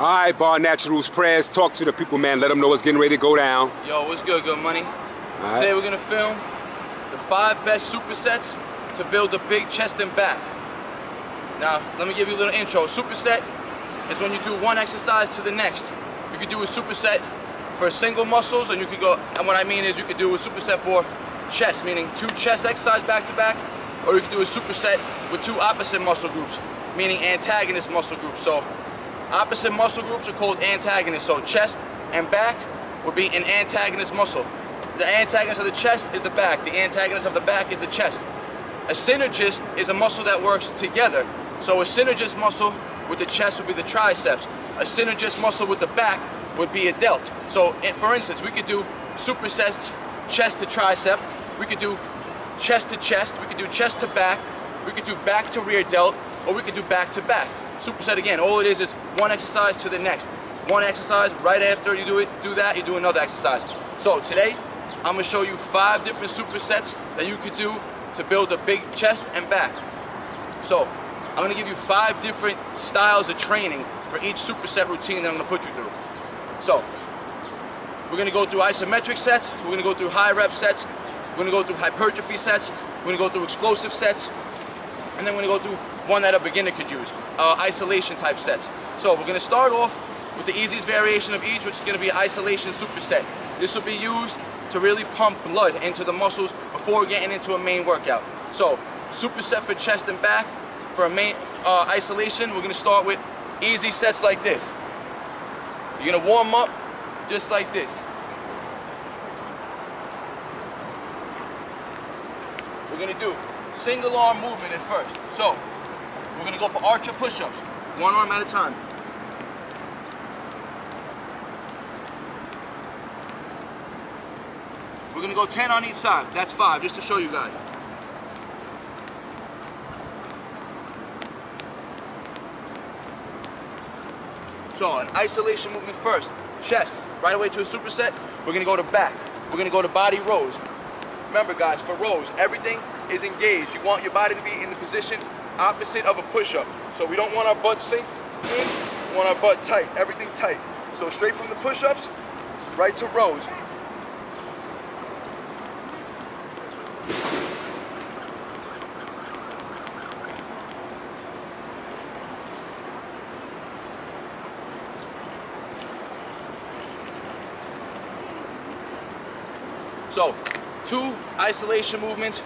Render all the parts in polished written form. All right, Bar Naturals Prez, talk to the people, man. Let them know what's getting ready to go down. Yo, what's good, Good Money? All today right. We're gonna film the 5 best supersets to build a big chest and back. Now, let me give you a little intro. Superset is when you do one exercise to the next. You could do a superset for single muscles, and you could go, and what I mean is you could do a superset for chest, meaning 2 chest exercises back to back, or you could do a superset with 2 opposite muscle groups, meaning antagonist muscle groups. So opposite muscle groups are called antagonists. So chest and back would be an antagonist muscle. The antagonist of the chest is the back. The antagonist of the back is the chest. A synergist is a muscle that works together. So a synergist muscle with the chest would be the triceps. A synergist muscle with the back would be a delt. So for instance, we could do supersets chest to tricep. We could do chest to chest. We could do chest to back. We could do back to rear delt, or we could do back to back. Superset, again, all it is one exercise to the next. One exercise, right after you do that, you do another exercise. So today, I'm gonna show you 5 different supersets that you could do to build a big chest and back. So I'm gonna give you 5 different styles of training for each superset routine that I'm gonna put you through. So we're gonna go through isometric sets, we're gonna go through high rep sets, we're gonna go through hypertrophy sets, we're gonna go through explosive sets, and then we're gonna go through one that a beginner could use, isolation type sets. So we're gonna start off with the easiest variation of each, which is gonna be an isolation superset. This will be used to really pump blood into the muscles before getting into a main workout. So superset for chest and back. For a main isolation, we're gonna start with easy sets like this. You're gonna warm up just like this. We're gonna do single arm movement at first. So we're gonna go for archer push-ups, one arm at a time. We're gonna go 10 on each side. That's 5, just to show you guys. So an isolation movement first, chest, right away to a superset. We're gonna go to back. We're gonna go to body rows. Remember guys, for rows, everything is engaged. You want your body to be in the position opposite of a push-up. So we don't want our butt sink in, we want our butt tight, everything tight. So straight from the push-ups, right to rows. So, 2 isolation movements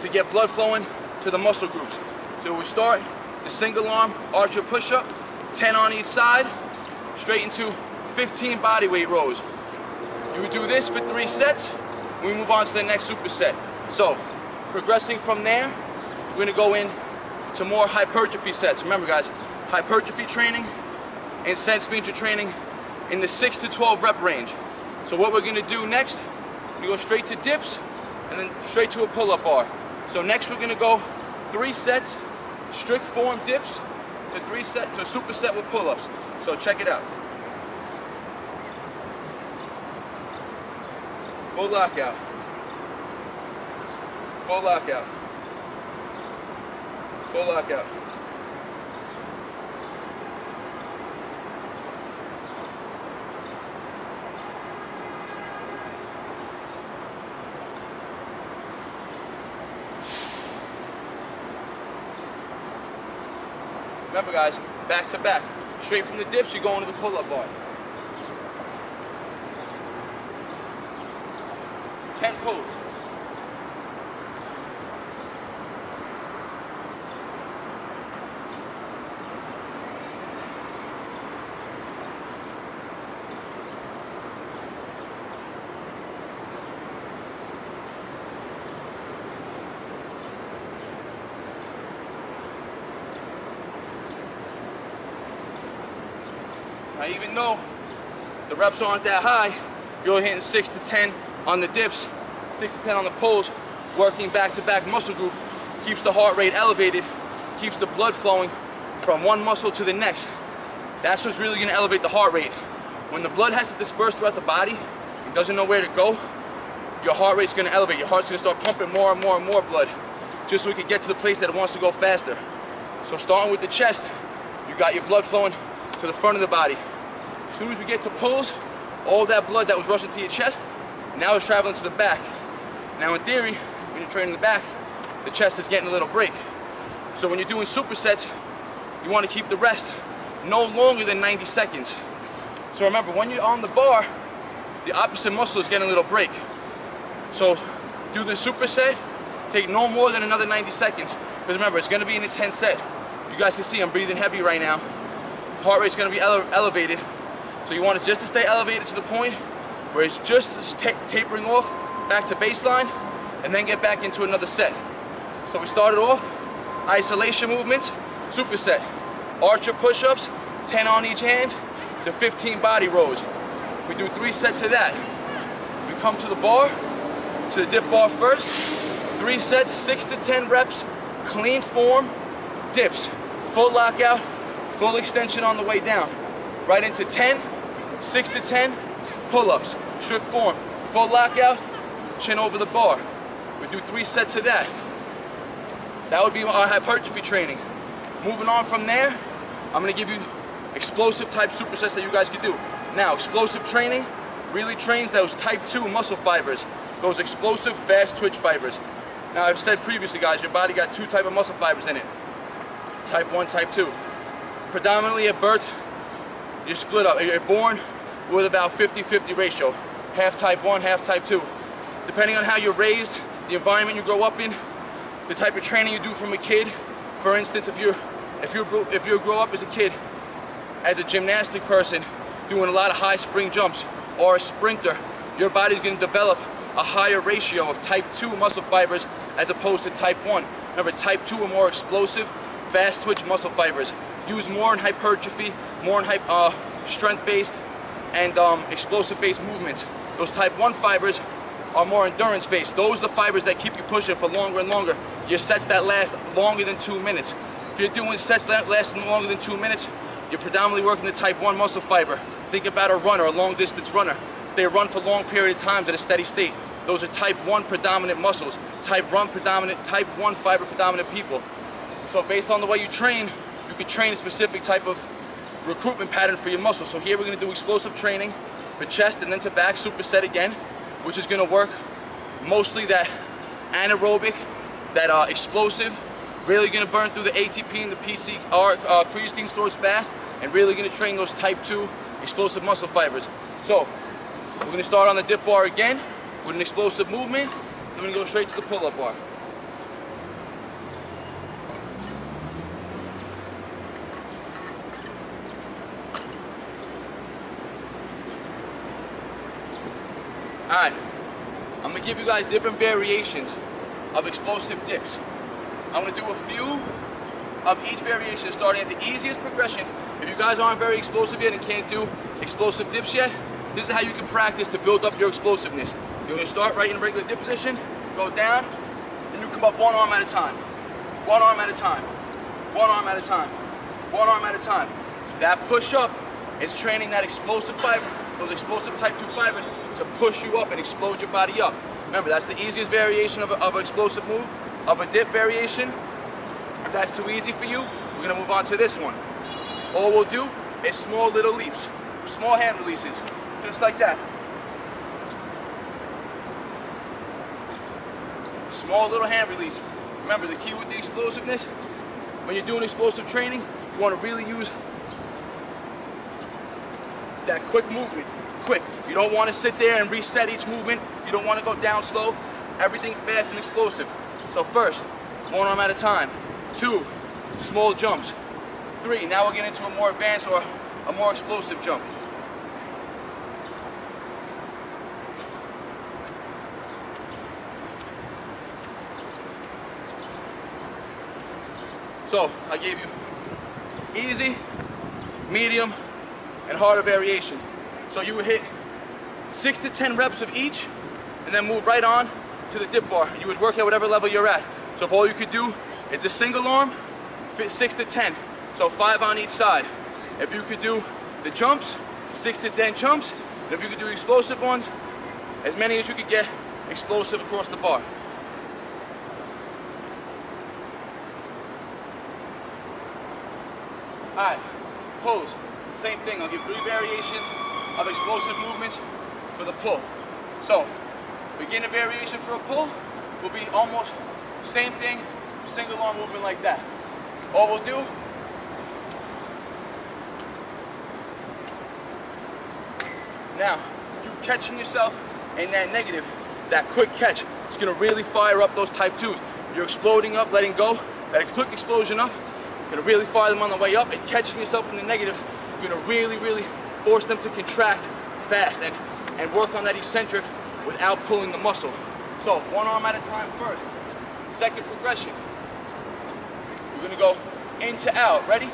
to get blood flowing to the muscle groups. So we start the single arm archer push-up, 10 on each side, straight into 15 bodyweight rows. You do this for 3 sets, we move on to the next superset. So, progressing from there, we're gonna go in to more hypertrophy sets. Remember guys, hypertrophy training and sense meter training in the 6 to 12 rep range. So what we're gonna do next, we go straight to dips and then straight to a pull-up bar. So next we're gonna go 3 sets, strict form dips to 3 sets to a superset with pull-ups. So check it out. Full lockout. Full lockout. Full lockout. Remember guys, back to back. Straight from the dips, you're going to the pull-up bar. 10 pulls. Now, even though the reps aren't that high, you're hitting 6 to 10 on the dips, 6 to 10 on the pulls, working back-to-back muscle group, keeps the heart rate elevated, keeps the blood flowing from one muscle to the next. That's what's really gonna elevate the heart rate. When the blood has to disperse throughout the body, it doesn't know where to go, your heart rate's gonna elevate, your heart's gonna start pumping more and more and more blood, just so it can get to the place that it wants to go faster. So starting with the chest, you got your blood flowing to the front of the body. soon as we get to pulls, all that blood that was rushing to your chest, now it's traveling to the back. Now in theory, when you're training the back, the chest is getting a little break. So when you're doing supersets, you want to keep the rest no longer than 90 seconds. So remember, when you're on the bar, the opposite muscle is getting a little break. So do the superset, take no more than another 90 seconds. Because remember, it's going to be an intense set. You guys can see I'm breathing heavy right now. Heart rate's going to be elevated. So you want it just to stay elevated to the point where it's just tapering off back to baseline and then get back into another set. So we started off isolation movements, superset, archer push-ups, 10 on each hand to 15 body rows. We do 3 sets of that. We come to the bar, to the dip bar first, 3 sets, 6 to 10 reps, clean form, dips, full lockout, full extension on the way down. Right into 10, 6 to 10, pull-ups, strict form, full lockout, chin over the bar. We do 3 sets of that. That would be our hypertrophy training. Moving on from there, I'm gonna give you explosive type supersets that you guys can do. Now, explosive training really trains those type 2 muscle fibers, those explosive fast twitch fibers. Now, I've said previously, guys, your body got 2 type of muscle fibers in it, type 1, type 2. Predominantly at birth, you're split up. You're born with about 50-50 ratio, half type 1, half type 2. Depending on how you're raised, the environment you grow up in, the type of training you do from a kid. For instance, if you grow up as a kid, as a gymnastic person, doing a lot of high spring jumps or a sprinter, your body's gonna develop a higher ratio of type 2 muscle fibers as opposed to type 1. Remember, type 2 are more explosive, fast twitch muscle fibers. Use more in hypertrophy, more in strength-based and explosive-based movements. Those type 1 fibers are more endurance-based. Those are the fibers that keep you pushing for longer and longer. Your sets that last longer than 2 minutes. If you're doing sets that last longer than 2 minutes, you're predominantly working the type 1 muscle fiber. Think about a runner, a long-distance runner. They run for long period of times at a steady state. Those are type 1 predominant muscles, type 1 fiber predominant people. So based on the way you train, you can train a specific type of recruitment pattern for your muscles. So here we're gonna do explosive training for chest and then to back, superset again, which is gonna work mostly that anaerobic, that explosive, really gonna burn through the ATP and the PCR creatine stores fast, and really gonna train those type 2 explosive muscle fibers. So we're gonna start on the dip bar again with an explosive movement, then we're gonna go straight to the pull-up bar. All right, I'm gonna give you guys different variations of explosive dips. I'm gonna do a few of each variation, starting at the easiest progression. If you guys aren't very explosive yet and can't do explosive dips yet, this is how you can practice to build up your explosiveness. You're gonna start right in regular dip position, go down, and you come up 1 arm at a time. 1 arm at a time, 1 arm at a time, 1 arm at a time. That push up is training that explosive fiber, those explosive type 2 fibers, to push you up and explode your body up. Remember, that's the easiest variation of an explosive move, of a dip variation. If that's too easy for you, we're gonna move on to this one. All we'll do is small little leaps, small hand releases, just like that. Small little hand releases. Remember, the key with the explosiveness, when you're doing explosive training, you wanna really use that quick movement. Quick. You don't want to sit there and reset each movement. You don't want to go down slow. Everything fast and explosive. So first, 1 arm at a time. 2, small jumps. 3, now we'll get into a more advanced or a more explosive jump. So I gave you easy, medium, and harder variation. So you would hit 6 to 10 reps of each and then move right on to the dip bar. You would work at whatever level you're at. So if all you could do is a single arm, fit 6 to 10. So 5 on each side. If you could do the jumps, 6 to 10 jumps. And if you could do explosive ones, as many as you could get explosive across the bar. All right, pose. Same thing, I'll give three variations of explosive movements for the pull. So, beginner variation for a pull will be almost same thing, single arm movement like that. All we'll do, now, you catching yourself in that negative, that quick catch, it's gonna really fire up those type 2s. You're exploding up, letting go, that quick explosion up, gonna really fire them on the way up, and catching yourself in the negative, you're gonna really, really force them to contract fast and work on that eccentric without pulling the muscle. So, one arm at a time first. Second progression, we're gonna go in to out, ready?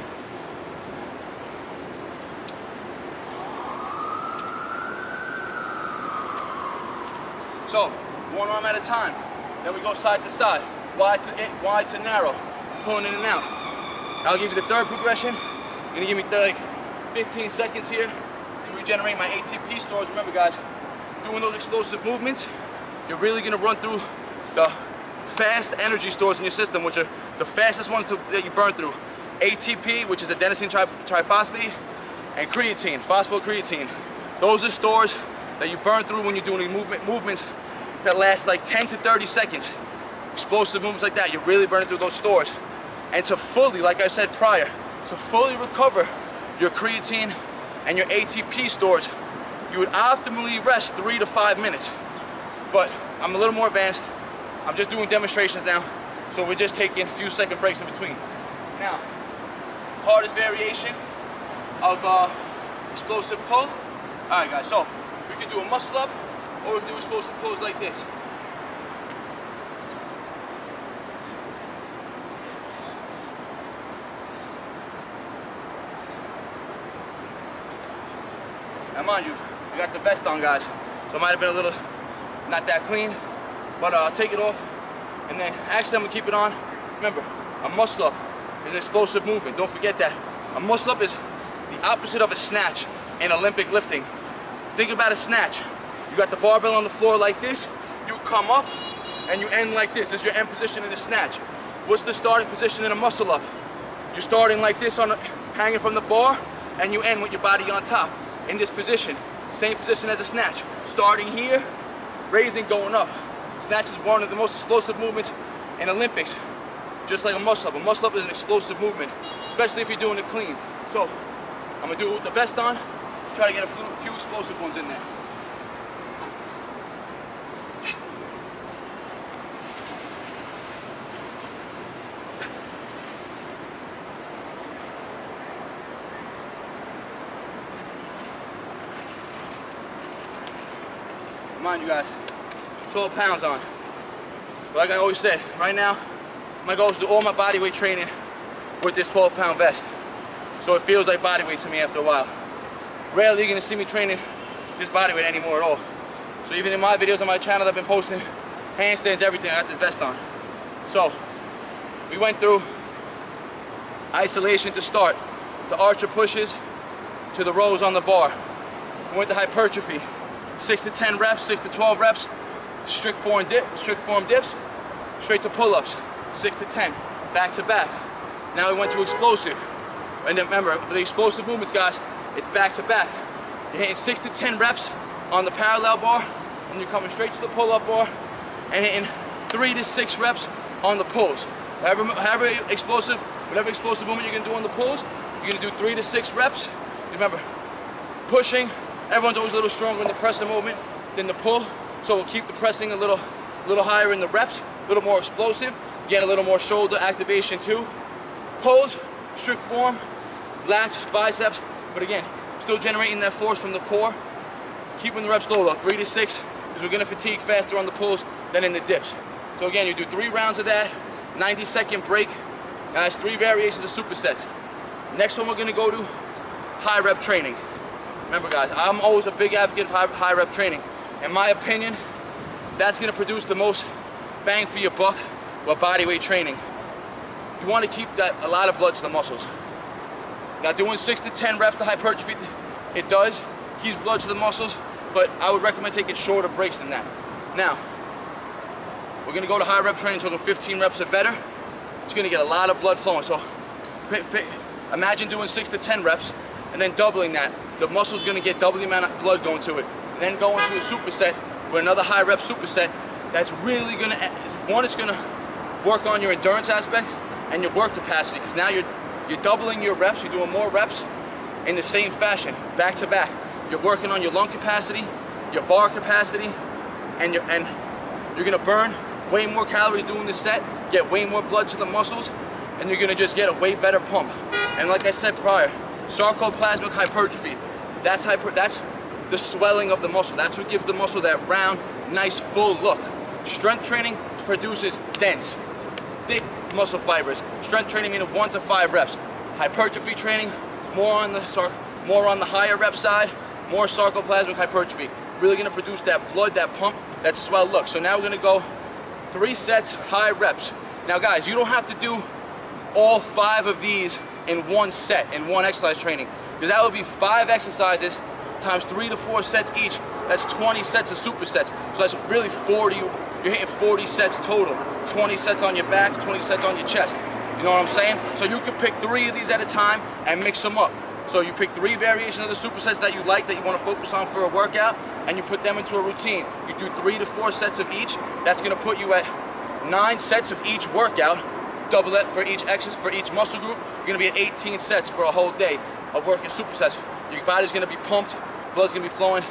So, one arm at a time. Then we go side to side, wide to narrow, pulling in and out. I'll give you the third progression. You're gonna give me like 15 seconds here to regenerate my ATP stores. Remember guys, doing those explosive movements, you're really gonna run through the fast energy stores in your system, which are the fastest ones that you burn through. ATP, which is adenosine triphosphate, and creatine, phosphocreatine. Those are stores that you burn through when you're doing movements that last like 10 to 30 seconds. Explosive movements like that, you're really burning through those stores. And to fully, like I said prior, to fully recover your creatine and your ATP stores, you would optimally rest 3 to 5 minutes. But I'm a little more advanced. I'm just doing demonstrations now, so we're just taking a few second breaks in between. Now, hardest variation of explosive pull. All right guys, so we can do a muscle up, or we can do explosive pulls like this. Now mind you, I got the vest on guys, so it might have been a little not that clean, but I'll take it off, and then actually I'm gonna keep it on. Remember, a muscle up is an explosive movement, don't forget that. A muscle up is the opposite of a snatch in Olympic lifting. Think about a snatch. You got the barbell on the floor like this, you come up and you end like this. This is your end position in the snatch. What's the starting position in a muscle up? You're starting like this, hanging from the bar, and you end with your body on top. In this position, same position as a snatch. Starting here, raising, going up. Snatch is one of the most explosive movements in Olympics, just like a muscle-up. A muscle-up is an explosive movement, especially if you're doing it clean. So, I'm gonna do it with the vest on, try to get a few explosive ones in there. Mind you guys, 12 pounds on. Like I always said, right now, my goal is to do all my body weight training with this 12-pound vest. So it feels like body weight to me after a while. Rarely you're gonna see me training this body weight anymore at all. So even in my videos on my channel, I've been posting handstands, everything, I got this vest on. So, we went through isolation to start, the archer pushes to the rows on the bar. We went to hypertrophy, 6 to 10 reps, 6 to 12 reps, strict form dips, straight to pull-ups, 6 to 10, back to back. Now we went to explosive. And then remember, for the explosive movements, guys, it's back to back. You're hitting 6 to 10 reps on the parallel bar, and you're coming straight to the pull-up bar, and hitting 3 to 6 reps on the pulls. Whatever explosive movement you're gonna do on the pulls, you're gonna do 3 to 6 reps. Remember, pushing, everyone's always a little stronger in the presser movement than the pull, so we'll keep the pressing a little higher in the reps, a little more explosive, get a little more shoulder activation too. Pulls, strict form, lats, biceps, but again, still generating that force from the core, keeping the reps low though, 3 to 6, because we're gonna fatigue faster on the pulls than in the dips. So again, you do 3 rounds of that, 90-second break, and that's 3 variations of supersets. Next one we're gonna go to high rep training. Remember guys, I'm always a big advocate of high rep training. In my opinion, that's gonna produce the most bang for your buck with bodyweight training. You wanna keep a lot of blood to the muscles. Now doing 6 to 10 reps to hypertrophy, it does, keeps blood to the muscles, but I would recommend taking shorter breaks than that. Now, we're gonna go to high rep training until 15 reps or better. It's gonna get a lot of blood flowing, so imagine doing 6 to 10 reps, and then doubling that. The muscle's gonna get double the amount of blood going to it. And then going to a superset with another high rep superset, that's really gonna, one, it's gonna work on your endurance aspect and your work capacity, because now you're doubling your reps, you're doing more reps in the same fashion, back to back. You're working on your lung capacity, your bar capacity, and you're gonna burn way more calories doing this set, get way more blood to the muscles, and you're gonna just get a way better pump. And like I said prior, sarcoplasmic hypertrophy, that's the swelling of the muscle. That's what gives the muscle that round, nice, full look. Strength training produces dense, thick muscle fibers. Strength training meaning 1 to 5 reps. Hypertrophy training, more on the higher rep side, more sarcoplasmic hypertrophy. Really gonna produce that blood, that pump, that swell look. So now we're gonna go 3 sets, high reps. Now guys, you don't have to do all 5 of these in 1 set, in 1 exercise training, because that would be 5 exercises times 3 to 4 sets each. That's 20 sets of supersets. So that's really 40, you're hitting 40 sets total. 20 sets on your back, 20 sets on your chest. You know what I'm saying? So you can pick 3 of these at a time and mix them up. So you pick 3 variations of the supersets that you like, that you want to focus on for a workout, and you put them into a routine. You do 3 to 4 sets of each. That's gonna put you at 9 sets of each workout, doublet for each exercise, for each muscle group. You're gonna be at 18 sets for a whole day of working supersets. Your body's gonna be pumped, blood's gonna be flowing,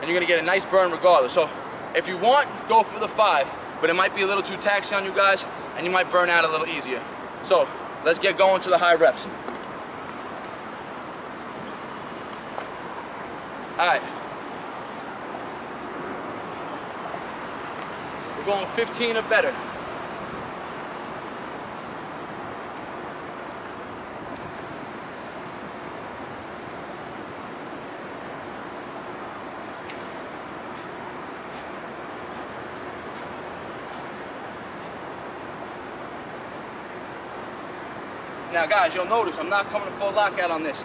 and you're gonna get a nice burn regardless. So if you want, go for the 5, but it might be a little too taxing on you guys, and you might burn out a little easier. So let's get going to the high reps. All right. We're going 15 or better. Now guys, you'll notice I'm not coming to full lockout on this.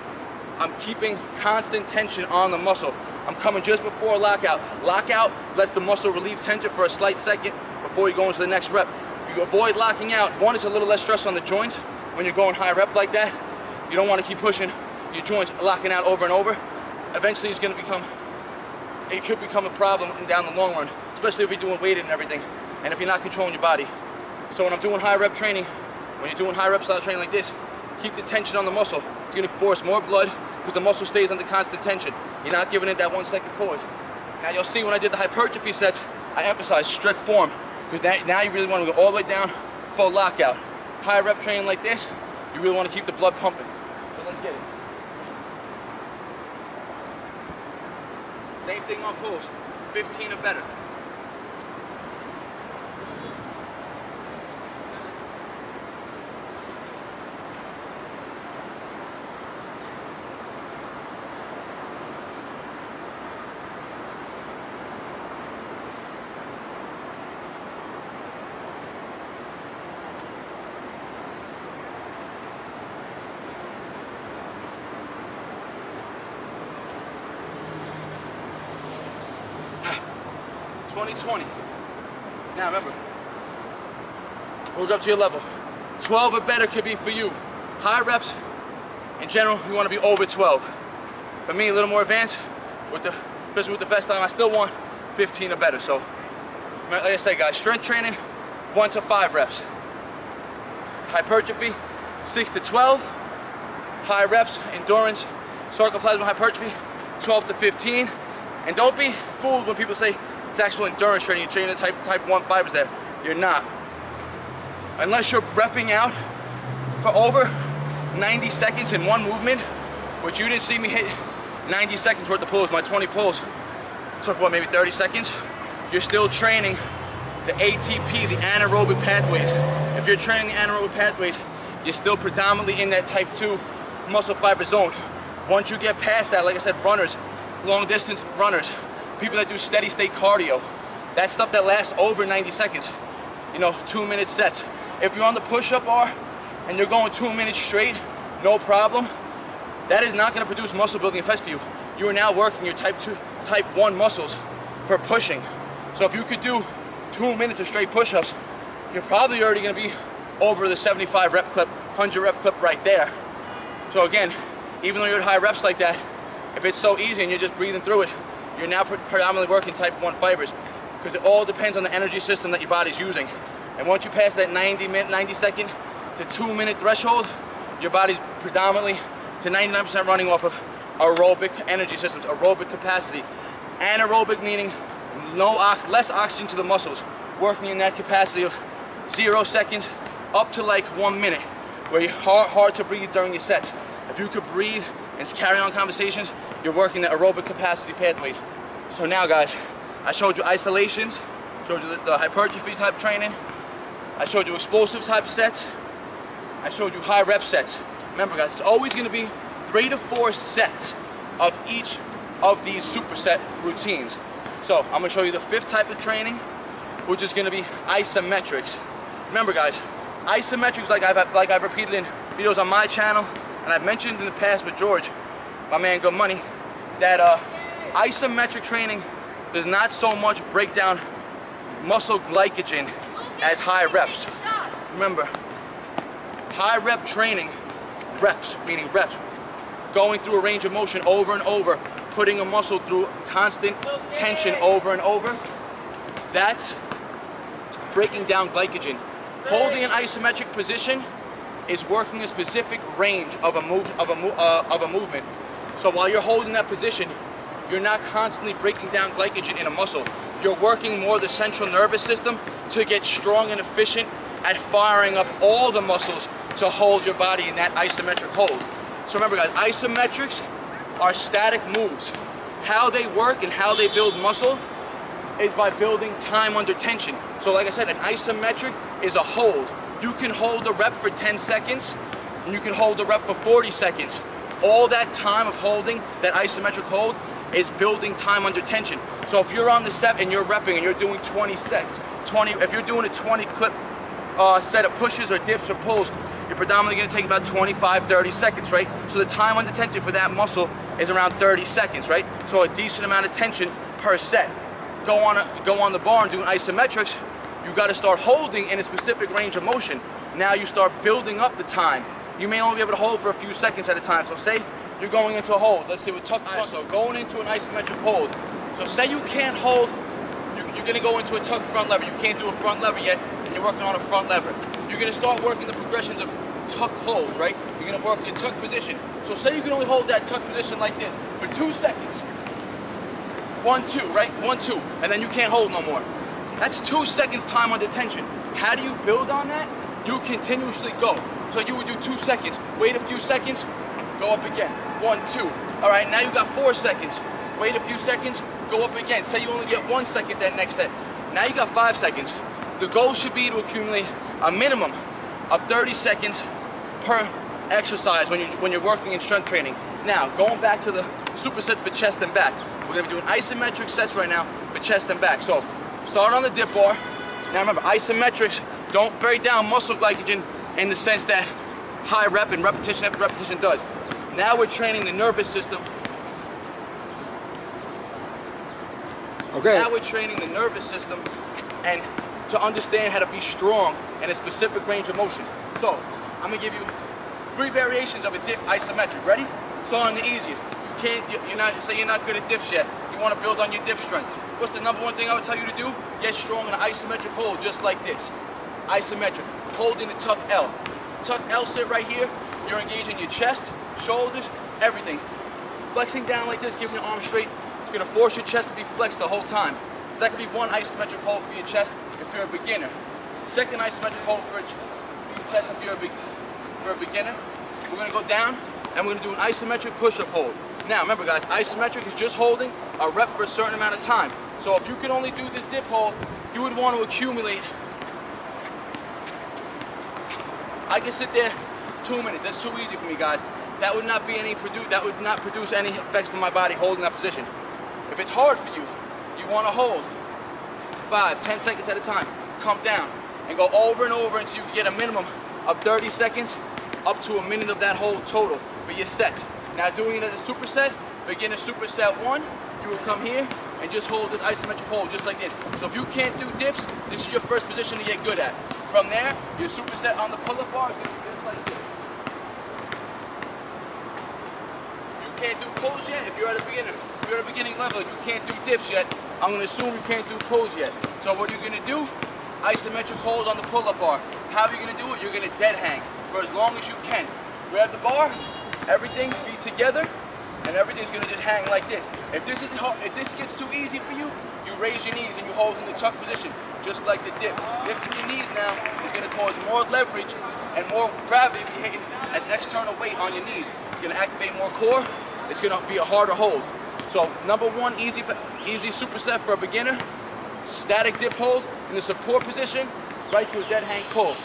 I'm keeping constant tension on the muscle. I'm coming just before lockout. Lockout lets the muscle relieve tension for a slight second before you go into the next rep. If you avoid locking out, one, it's a little less stress on the joints when you're going high rep like that. You don't want to keep pushing your joints, locking out over and over. Eventually it's going to become, it could become a problem down the long run, especially if you're doing weighted and everything, and if you're not controlling your body. So when I'm doing high rep training, when you're doing high rep style training like this, keep the tension on the muscle. It's going to force more blood, because the muscle stays under constant tension. You're not giving it that 1 second pause. Now you'll see when I did the hypertrophy sets, I emphasized strict form, because now you really want to go all the way down, full lockout. High rep training like this, you really want to keep the blood pumping. So let's get it. Same thing on pulls, 15 or better. Now remember, work up to your level. 12 or better could be for you. High reps, in general, you want to be over 12. For me, a little more advanced, especially with the vest on, I still want 15 or better. So, like I said guys, strength training, 1 to 5 reps. Hypertrophy, 6 to 12. High reps, endurance, sarcoplasmic hypertrophy, 12 to 15. And don't be fooled when people say, it's actual endurance training, you're training the type 1 fibers there. You're not. Unless you're repping out for over 90 seconds in one movement, which you didn't see me hit 90 seconds worth of pulls. My 20 pulls took, what, maybe 30 seconds? You're still training the ATP, the anaerobic pathways. If you're training the anaerobic pathways, you're still predominantly in that type 2 muscle fiber zone. Once you get past that, like I said, runners, long distance runners, people that do steady state cardio, that stuff that lasts over 90 seconds, you know, 2-minute sets. If you're on the push-up bar and you're going 2 minutes straight, no problem, that is not gonna produce muscle building effects for you. You are now working your type 1 muscles for pushing. So if you could do 2 minutes of straight push-ups, you're probably already gonna be over the 75 rep clip, 100 rep clip right there. So again, even though you're at high reps like that, if it's so easy and you're just breathing through it, you're now predominantly working type 1 fibers, because it all depends on the energy system that your body's using. And once you pass that 90 second to 2-minute threshold, your body's predominantly to 99% running off of aerobic energy systems, aerobic capacity. Anaerobic meaning no less oxygen to the muscles, working in that capacity of 0 seconds up to like 1 minute, where you're hard to breathe during your sets. If you could breathe and carry on conversations, you're working the aerobic capacity pathways. So now guys, I showed you isolations, showed you the hypertrophy type training, I showed you explosive type sets, I showed you high rep sets. Remember guys, it's always gonna be 3 to 4 sets of each of these superset routines. So I'm gonna show you the 5th type of training, which is gonna be isometrics. Remember guys, isometrics, like I've repeated in videos on my channel, and I've mentioned in the past with George, my man Good Money, that isometric training does not so much break down muscle glycogen as high reps. Remember, high rep training, reps meaning reps, going through a range of motion over and over, putting a muscle through constant tension over and over, that's breaking down glycogen. Holding an isometric position is working a specific range of a movement. So while you're holding that position, you're not constantly breaking down glycogen in a muscle. You're working more the central nervous system to get strong and efficient at firing up all the muscles to hold your body in that isometric hold. So remember guys, isometrics are static moves. How they work and how they build muscle is by building time under tension. So like I said, an isometric is a hold. You can hold the rep for 10 seconds, and you can hold the rep for 40 seconds. All that time of holding, that isometric hold, is building time under tension. So if you're on the set and you're repping and you're doing 20 sets, if you're doing a 20 clip set of pushes or dips or pulls, you're predominantly gonna take about 25, 30 seconds, right? So the time under tension for that muscle is around 30 seconds, right? So a decent amount of tension per set. Go on the bar and do an isometrics, you gotta start holding in a specific range of motion. Now you start building up the time. You may only be able to hold for a few seconds at a time. So say you're going into a hold. Let's say with tuck front. So going into an isometric hold. So say you can't hold, you're gonna go into a tuck front lever. You can't do a front lever yet, and you're working on a front lever. You're gonna start working the progressions of tuck holds, right? You're gonna work your tuck position. So say you can only hold that tuck position like this for 2 seconds. 1, 2, right? 1, 2, and then you can't hold no more. That's 2 seconds time under tension. How do you build on that? You continuously go. So you would do 2 seconds, wait a few seconds, go up again. 1, 2. All right, now you got 4 seconds. Wait a few seconds, go up again. Say you only get 1 second that next set. Now you got 5 seconds. The goal should be to accumulate a minimum of 30 seconds per exercise when you're working in strength training. Now, going back to the supersets for chest and back. We're gonna be doing isometric sets right now for chest and back. So, start on the dip bar. Now remember, isometrics don't break down muscle glycogen in the sense that high rep and repetition after repetition does. Now we're training the nervous system. Okay. Now we're training the nervous system and to understand how to be strong in a specific range of motion. So, I'm gonna give you 3 variations of a dip isometric. Ready? So on the easiest. You're not good at dips yet. You wanna build on your dip strength. What's the number 1 thing I would tell you to do? Get strong in an isometric hold, just like this. Isometric, holding the tuck L. Tuck L sit right here, you're engaging your chest, shoulders, everything. Flexing down like this, giving your arms straight, it's gonna force your chest to be flexed the whole time. So that could be 1 isometric hold for your chest if you're a beginner. 2nd isometric hold for your chest if you're a beginner. We're gonna go down and we're gonna do an isometric push-up hold. Now remember guys, isometric is just holding a rep for a certain amount of time. So if you can only do this dip hold, you would want to accumulate. I can sit there 2 minutes. That's too easy for me, guys. That would not be produce any effects for my body holding that position. If it's hard for you, you want to hold 5, 10 seconds at a time. Come down and go over and over until you get a minimum of 30 seconds up to a minute of that hold total for your sets. Now doing it as a superset, begin a superset 1. You will come here and just hold this isometric hold just like this. So if you can't do dips, this is your first position to get good at. From there, your superset on the pull-up bar is going to be just like this. can't do pulls yet, if you're at a beginner, if you're at a beginning level, you can't do dips yet, I'm going to assume you can't do pulls yet. So what you're going to do, isometric holds on the pull-up bar. How are you going to do it? You're going to dead hang for as long as you can. Grab the bar, everything, feet together, and everything's going to just hang like this. If this gets too easy for you, you raise your knees and you hold in the tuck position, just like the dip. Lifting your knees now is going to cause more leverage and more gravity if you're hitting as external weight on your knees. You're going to activate more core. It's going to be a harder hold. So number one, easy superset for a beginner, static dip hold in the support position, right to a dead hang pull.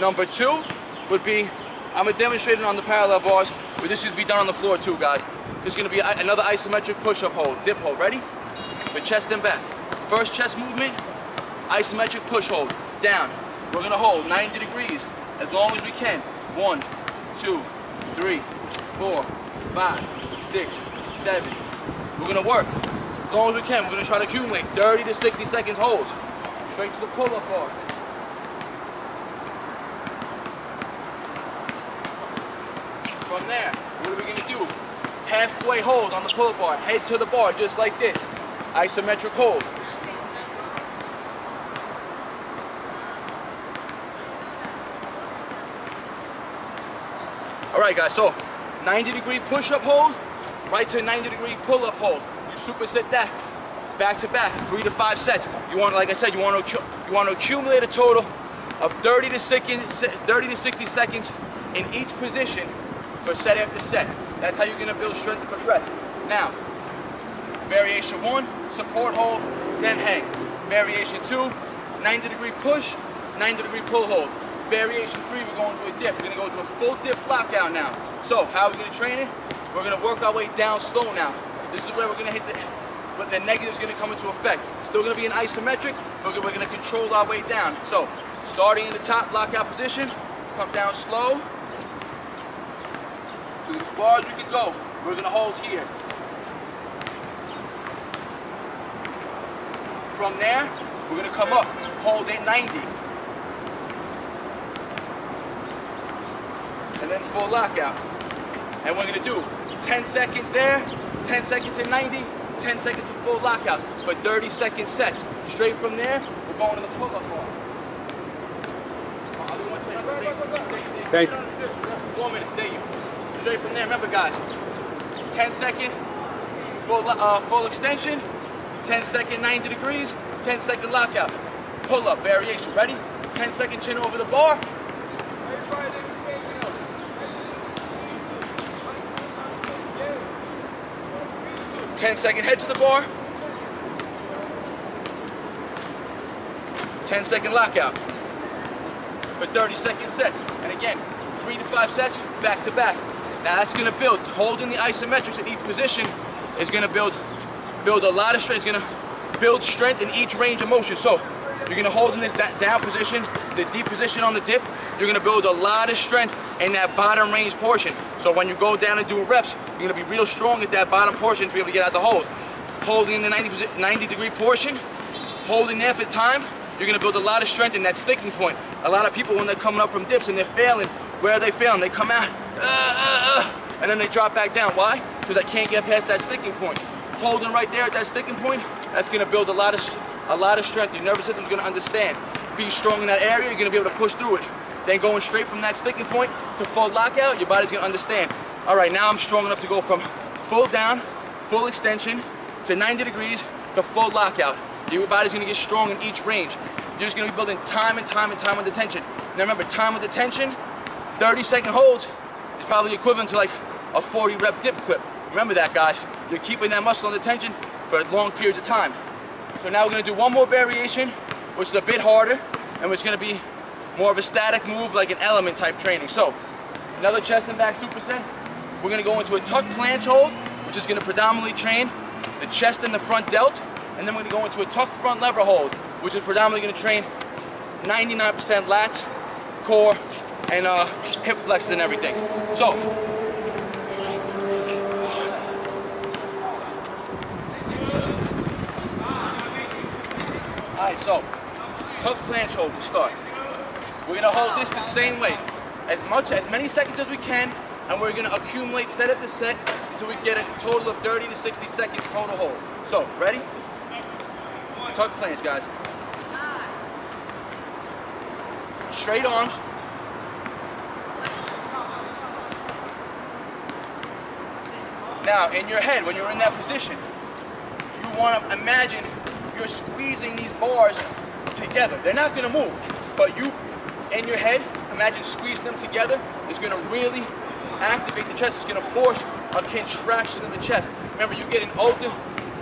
Number two would be, I'm going to demonstrate it on the parallel bars, but this should be done on the floor too, guys. There's going to be another isometric push-up hold, dip hold, ready? For chest and back. First chest movement, isometric push hold, down. We're going to hold 90 degrees as long as we can. 1, 2, 3, 4, 5, 6, 7. We're going to work as long as we can. We're going to try to accumulate 30 to 60 seconds holds. Straight to the pull-up bar. From there, what are we going to do? Halfway hold on the pull-up bar. Head to the bar, just like this. Isometric hold. All right, guys, so 90-degree push-up hold, right to a 90-degree pull-up hold. You superset that back to back, 3 to 5 sets. You want, like I said, you want to accumulate a total of 30 to 60 seconds in each position for set after set. That's how you're going to build strength and progress. Now, variation 1, support hold, then hang. Variation 2, 90-degree push, 90-degree pull hold. Variation 3, we're going to a dip. We're going to go to a full dip blockout now. So, how are we going to train it? We're going to work our way down slow now. This is where we're going to hit the negative's going to come into effect. Still going to be an isometric, but we're going to control our way down. So, starting in the top blockout position, come down slow. As far as we can go, we're going to hold here. From there, we're going to come up, hold at 90. And then full lockout. And we're going to do 10 seconds there, 10 seconds at 90, 10 seconds at full lockout, but 30-second sets. Straight from there, we're going to the pull-up bar. Thank you. 1 minute, thank you. Straight from there, remember guys, 10-second full extension, 10-second 90 degrees, 10-second lockout, pull up variation, ready? 10-second chin over the bar. Everybody. 10-second head to the bar. 10-second lockout for 30-second sets, and again, 3 to 5 sets back to back. Now that's going to build, holding the isometrics in each position is going to build a lot of strength. It's going to build strength in each range of motion. So you're going to hold in this down position, the deep position on the dip, you're going to build a lot of strength in that bottom range portion. So when you go down and do reps, you're going to be real strong at that bottom portion to be able to get out the hold. Holding in the 90-degree portion, holding there for time, you're going to build a lot of strength in that sticking point. A lot of people when they're coming up from dips and they're failing, where are they failing? They come out, and then they drop back down. Why? Because I can't get past that sticking point. Holding right there at that sticking point, that's going to build a lot of strength. Your nervous system's going to understand. Be strong in that area, you're going to be able to push through it. Then going straight from that sticking point to full lockout, your body's going to understand. All right, now I'm strong enough to go from full down, full extension, to 90 degrees, to full lockout. Your body's going to get strong in each range. You're just going to be building time and time and time with the tension. Now remember, time with the tension, 30-second holds, it's probably equivalent to like a 40-rep dip clip. Remember that, guys. You're keeping that muscle under tension for long periods of time. So now we're going to do one more variation, which is a bit harder, and it's going to be more of a static move, like an element type training. So another chest and back superset. We're going to go into a tuck planche hold, which is going to predominantly train the chest and the front delt, and then we're going to go into a tuck front lever hold, which is predominantly going to train 99% lats, core, and hip flexors and everything. So, alright, so, tuck planche hold to start. We're gonna hold this the same way, as many seconds as we can, and we're going to accumulate set after set until we get a total of 30 to 60 seconds total hold. So, ready? Tuck planche, guys. Straight arms. Now, in your head, when you're in that position, you want to imagine you're squeezing these bars together. They're not going to move, but you, in your head, imagine squeezing them together. It's going to really activate the chest. It's going to force a contraction of the chest. Remember, you get an open,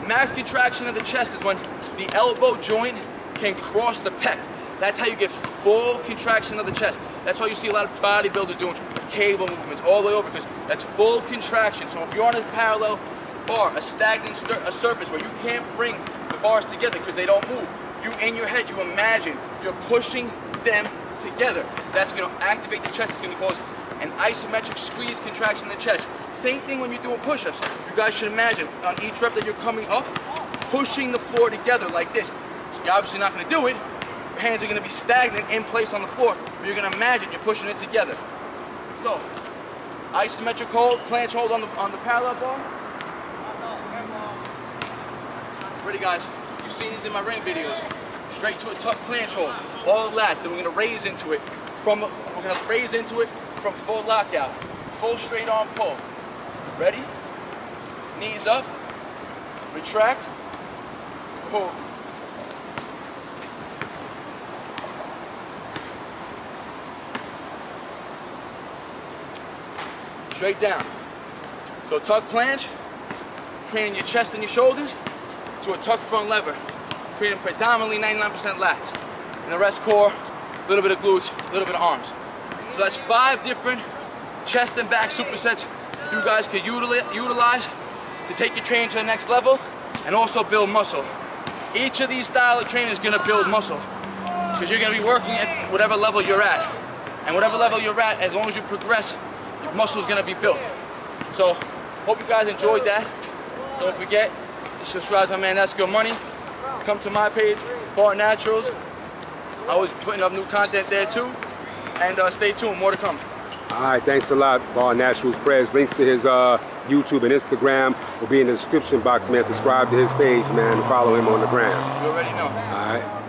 max contraction of the chest is when the elbow joint can cross the pec. That's how you get full contraction of the chest. That's why you see a lot of bodybuilders doing cable movements all the way over, because that's full contraction. So if you're on a parallel bar, a stagnant surface where you can't bring the bars together because they don't move, you in your head, you imagine you're pushing them together. That's going to activate the chest. It's going to cause an isometric squeeze contraction in the chest. Same thing when you're doing push-ups. You guys should imagine on each rep that you're coming up, pushing the floor together like this. You're obviously not going to do it. Your hands are going to be stagnant in place on the floor. But you're going to imagine you're pushing it together. So, isometric hold, planche hold on the parallel bar. Ready, guys? You've seen these in my ring videos. Straight to a tuck planche hold, all lats, and we're going to raise into it. From full lockout, full straight arm pull. Ready? Knees up, retract, pull. Straight down. So tuck planche, training your chest and your shoulders to a tuck front lever, creating predominantly 99% lats. And the rest core, a little bit of glutes, a little bit of arms. So that's 5 different chest and back supersets you guys could utilize to take your training to the next level and also build muscle. Each of these style of training is going to build muscle because you're going to be working at whatever level you're at. And whatever level you're at, as long as you progress, your muscle is going to be built. So, hope you guys enjoyed that. Don't forget to subscribe to my man That's Good Money. Come to my page, Bar Naturals. I always putting up new content there too. And stay tuned, more to come. All right, thanks a lot, BarNaturalPrez. Links to his YouTube and Instagram will be in the description box, man. Subscribe to his page, man, and follow him on the gram. You already know. All right.